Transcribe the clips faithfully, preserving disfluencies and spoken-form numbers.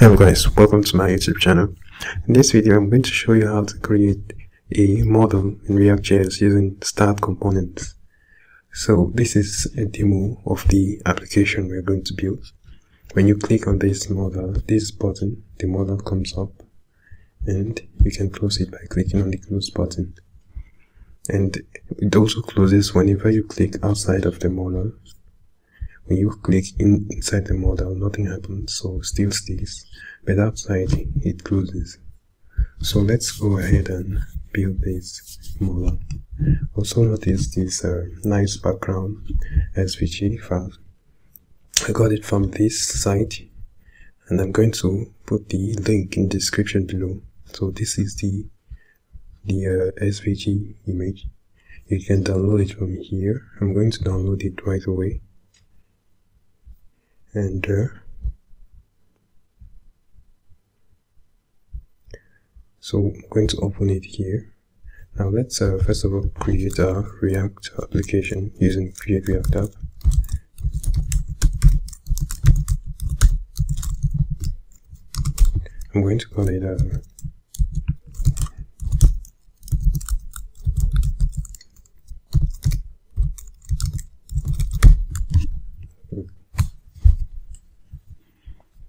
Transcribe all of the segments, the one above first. Hello guys, welcome to my YouTube channel. In this video I'm going to show you how to create a model in React.js using styled components. So this is a demo of the application we're going to build. When you click on this model, this button, the model comes up and you can close it by clicking on the close button. And it also closes whenever you click outside of the model. When you click in, inside the model, nothing happens, so still stays, but outside it closes. So let's go ahead and build this model. Also notice this uh, nice background S V G file. I got it from this site, and I'm going to put the link in the description below. So this is the the uh, S V G image. You can download it from here. I'm going to download it right away. And uh, so I'm going to open it here. Now let's uh, first of all create a React application using Create React App. I'm going to call it a uh,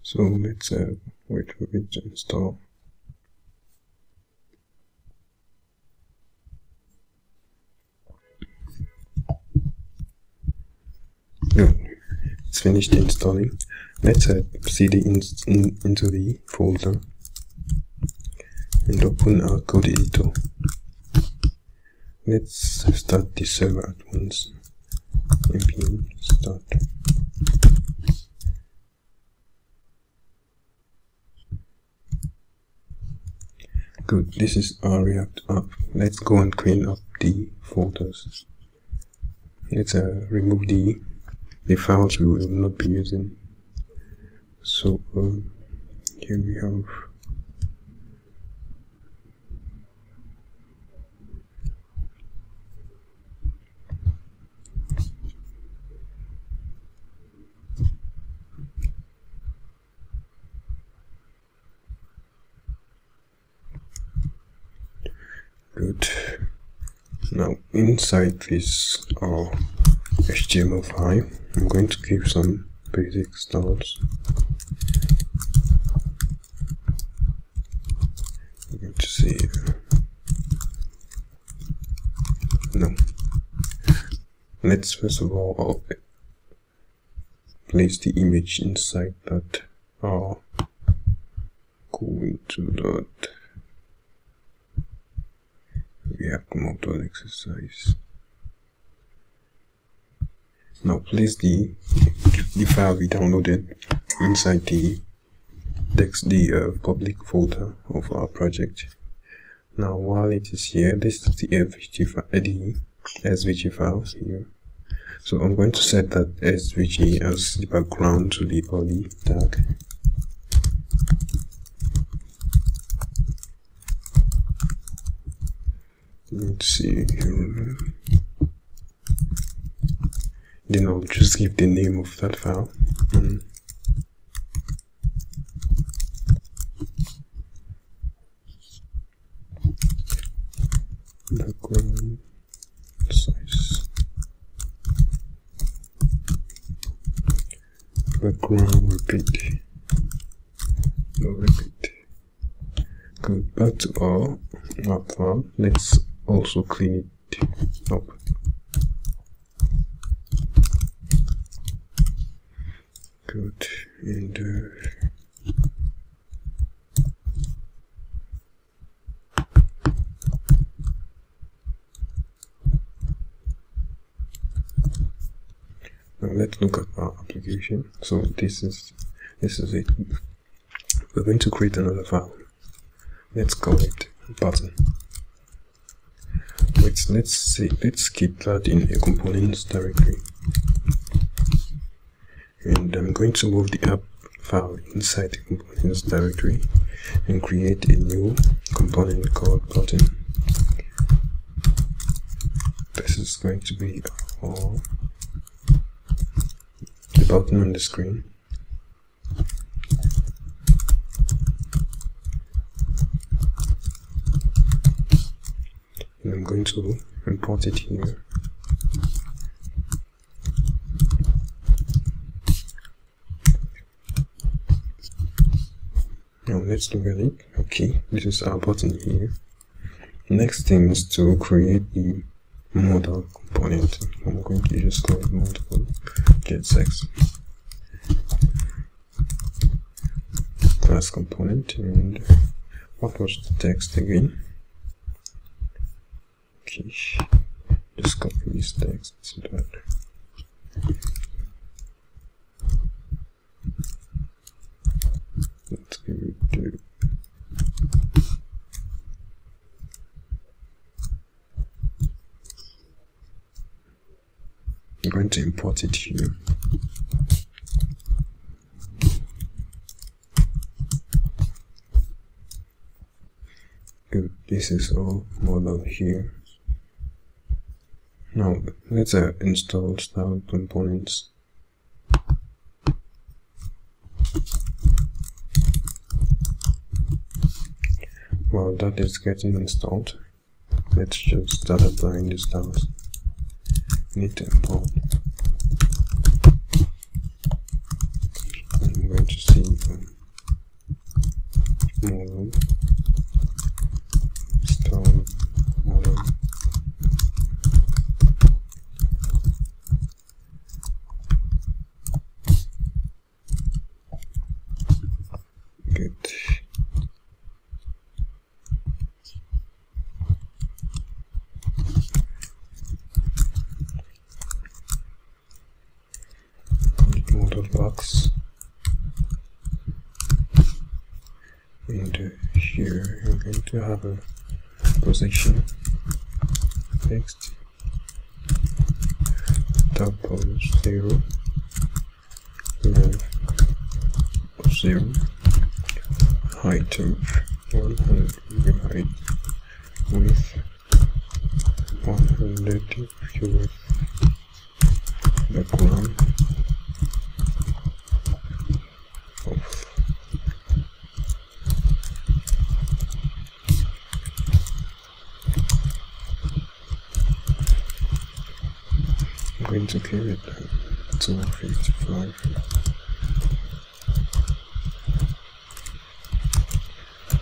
So let's uh, wait for it to install. No, it's finished installing. Let's uh, cd in, in, into the folder and open our code editor. Let's start the server at once. Npm start. Good, this is our React app. Let's go and clean up the folders. Let's uh, remove the, the files we will not be using. So uh, here we have good. Now inside this uh, H T M L file, I'm going to keep some basic styles. I'm going to see. No. Let's first of all uh, place the image inside that. Uh, go into that. React model exercise. Now place the the file we downloaded inside the text, the uh, public folder of our project. Now while it is here, this is the S V G files here. So I'm going to set that S V G as the background to the body tag. Let's see here. Then I'll just give the name of that file. Mm. Background size. Background repeat. No repeat. Good. Back to our map file. Let's also clean it up. Good. And uh, now let's look at our application. So this is this is it. We're going to create another file. Let's call it button. Let's see, let's keep that in a components directory, and I'm going to move the app file inside the components directory and create a new component called button. This is going to be all the button on the screen. to import it here. Now let's look at it. Okay, this is our button here. Next thing is to create the modal component. I'm going to just call it modal jetsex class component. And what was the text again? Okay, just copy this text so that let's give it to I'm going to import it here. Good, this is all model here. Now let's uh, install styled components. While that is getting installed, let's just start applying the styles. Need to import. I'm going to see um, model style model. Good. Box and uh, here I'm going to have a position text double zero zero height of one hundred with height with one hundred with background to carry it down to one fifty-five.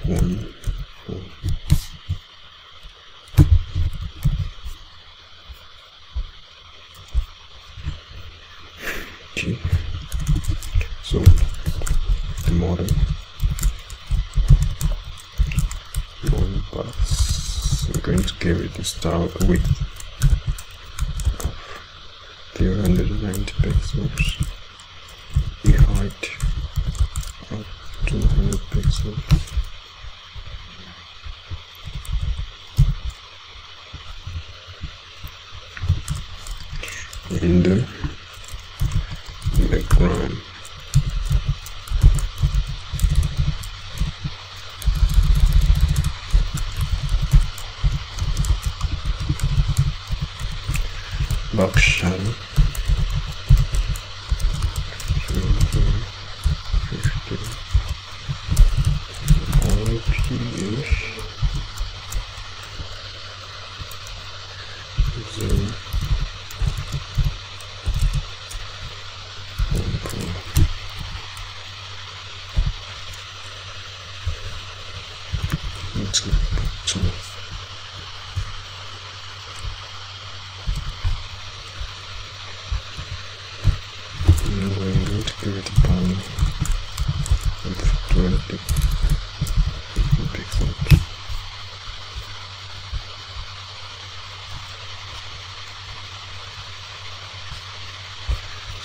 One, four. Okay. So the model one pass. I'm going to carry the style away. one hundred ninety pixels, the height of two hundred pixels, and the background box shadow.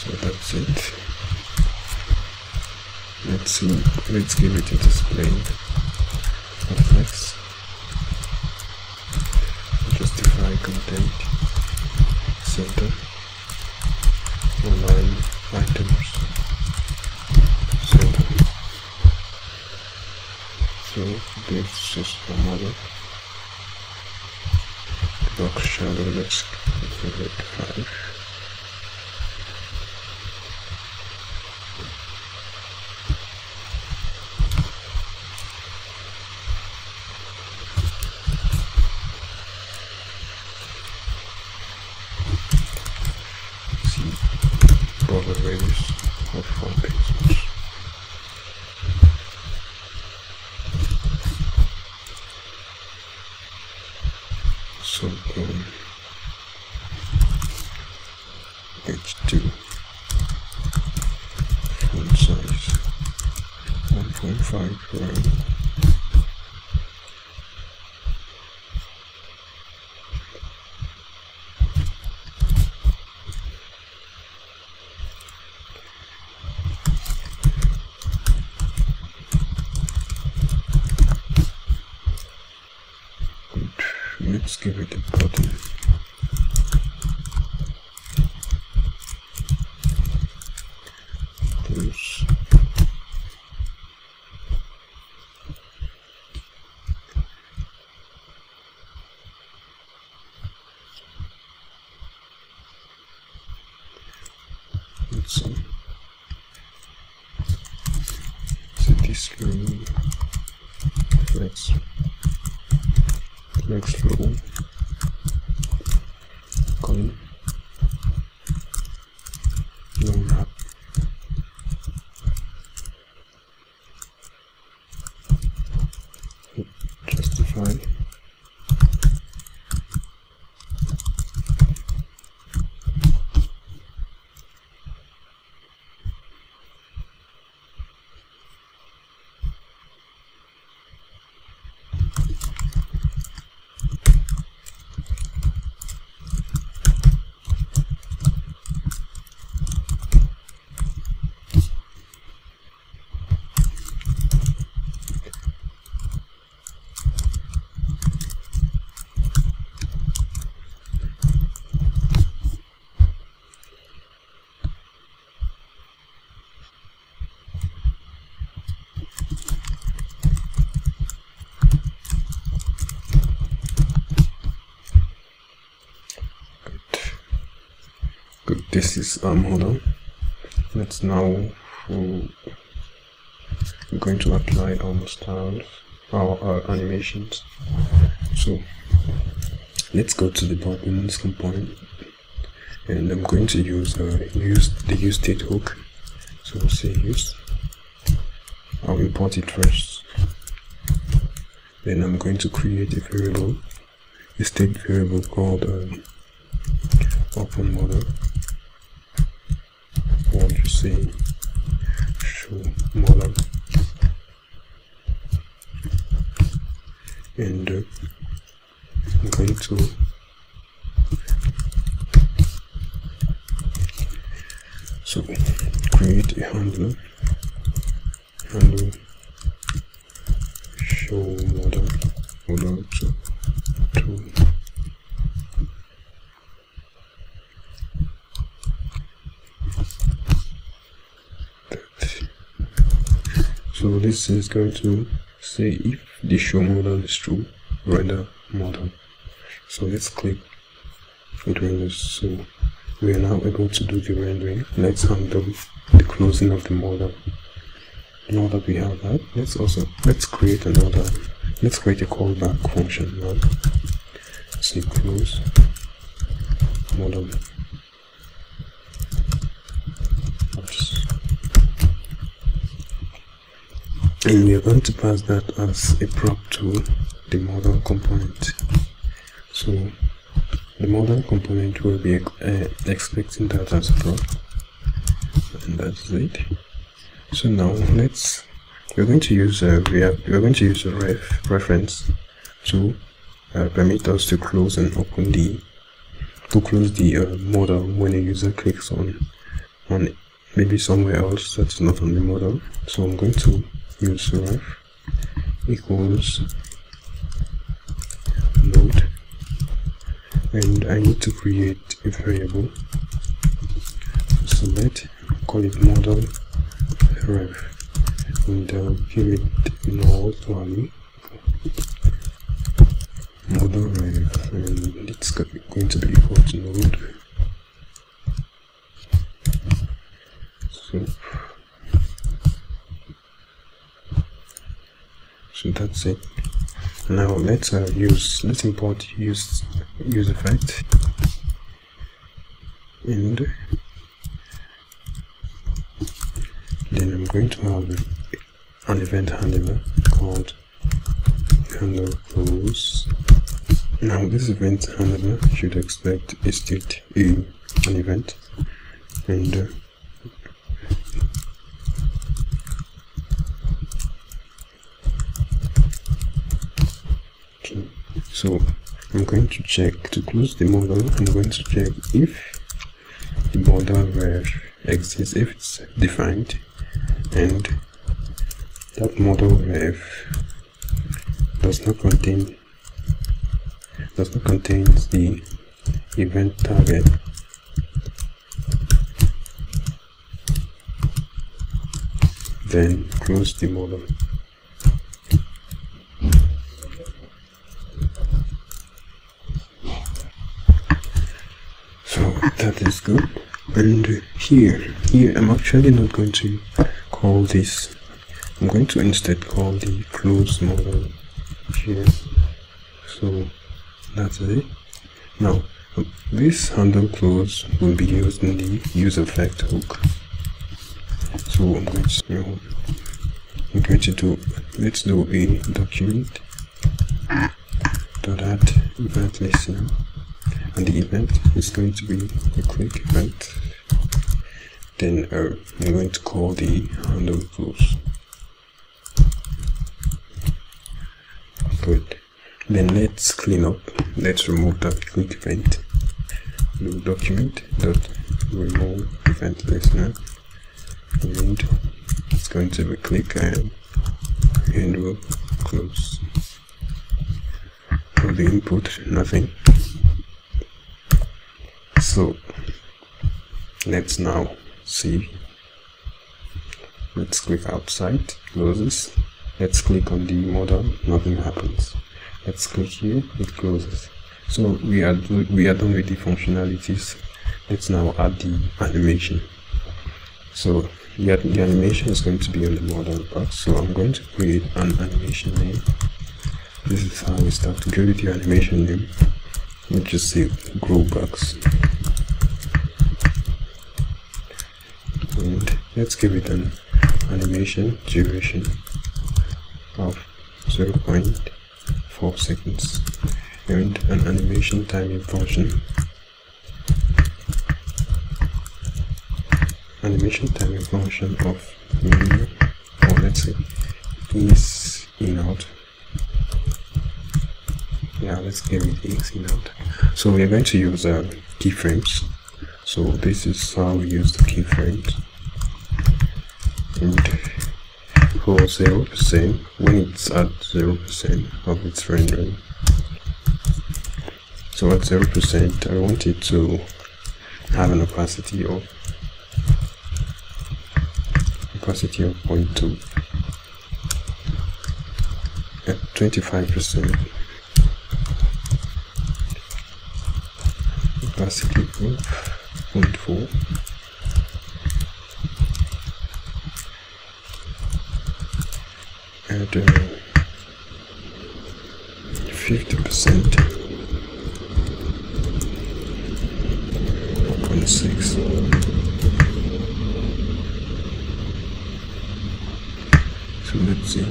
So that's it. Let's see. Let's give it a display of X. Justify content. Center. Align items. Center. So this is the model. Box shadow. Let's give it five. keyframes of front page. So um, H two font size one point five. Let's give it a button. Plus. Let's see. Satisfy. Flex. Next row, column, no map, justify, this is um hold on. Let's now we're going to apply our styles, our, our animations. So let's go to the buttons component, and I'm going to use uh, use the useState hook. So we'll say use. I'll import it first. Then I'm going to create a variable, a state variable called uh, open model. Say show model, and uh, I'm going to so create a handler handle show model model to, to So this is going to say if the show model is true, render model. So let's click it renders. So we are now able to do the rendering. Let's handle the closing of the model. Now that we have that, let's also let's create another. Let's create a callback function now. Say close model. And we are going to pass that as a prop to the model component. So the model component will be uh, expecting that as a prop, and that's it. So now let's we're going to use a React, we're going to use a ref reference to uh, permit us to close and open the to close the uh, model when a user clicks on on maybe somewhere else that's not on the model. So I'm going to use ref equals node, and I need to create a variable, so let call it model ref, and I'll give it an alt value model ref, and it's going to be equal to node. So So that's it. Now let's uh, use let's import use useEffect, and going to have an event handler called handle rules. Now this event handler should expect a state, a an event, and uh, okay. So I'm going to check to close the model. I'm going to check if the border where exists, if it's defined, and that model ref does not contain does not contain the event target. Then close the model. So that is good. And here, here I'm actually not going to call this. I'm going to instead call the close model here. So that's it. Now this handle close will be used in the useEffect hook. So I'm going to, you know, I'm going to do let's do a document dot add event listener, and the event is going to be a click event. Then uh, I'm going to call the handle close. Good. Then let's clean up. Let's remove that click event. Do document dot remove event listener. And it's going to be click and and we'll close. For the input, nothing. So let's now see. Let's click outside, closes. Let's click on the model, nothing happens. Let's click here, it closes. So we are do we are done with the functionalities. Let's now add the animation. So The, the animation is going to be on the model box, so I'm going to create an animation name. This is how we start to go with your animation name. Let's just say grow box, and let's give it an animation duration of zero point four seconds and an animation timing function. Animation timing function of menu, or let's say is in out. Yeah, let's give it is in out. So we are going to use uh, keyframes. So this is how we use the keyframes. And for zero percent, when it's at zero percent of its rendering. So at zero percent, I want it to have an opacity of. Opacity of zero point two. At twenty-five percent opacity of zero point four, at uh, fifty percent zero point six. Let's see.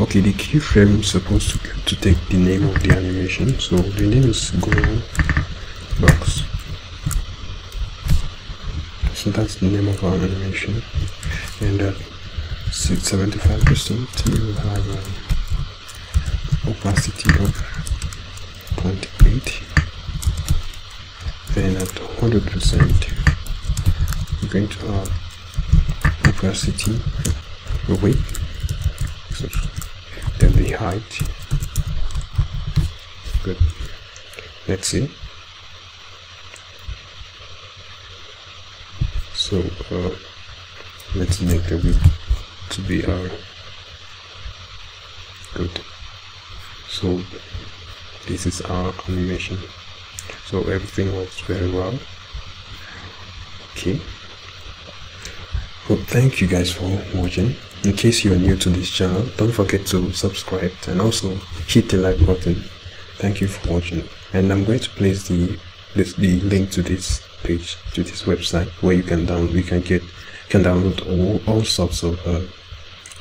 Okay, the keyframe is supposed to, to take the name of the animation, so the name is Grow Box. So that's the name of our animation, and at seventy-five percent we will have an opacity of zero point eight. Then at one hundred percent we're going to have opacity away. Then the height. Good. Let's see. So uh, let's make the width to be our. Good. So this is our animation. So everything works very well. Okay. Well, thank you guys for watching. In case you are new to this channel, don't forget to subscribe and also hit the like button. Thank you for watching, and I'm going to place the this, the link to this page, to this website where you can down we can get can download all, all sorts of uh,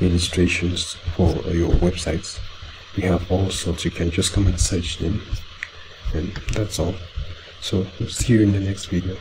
illustrations for uh, your websites. We have all sorts. You can just come and search them, and that's all. So, see you in the next video.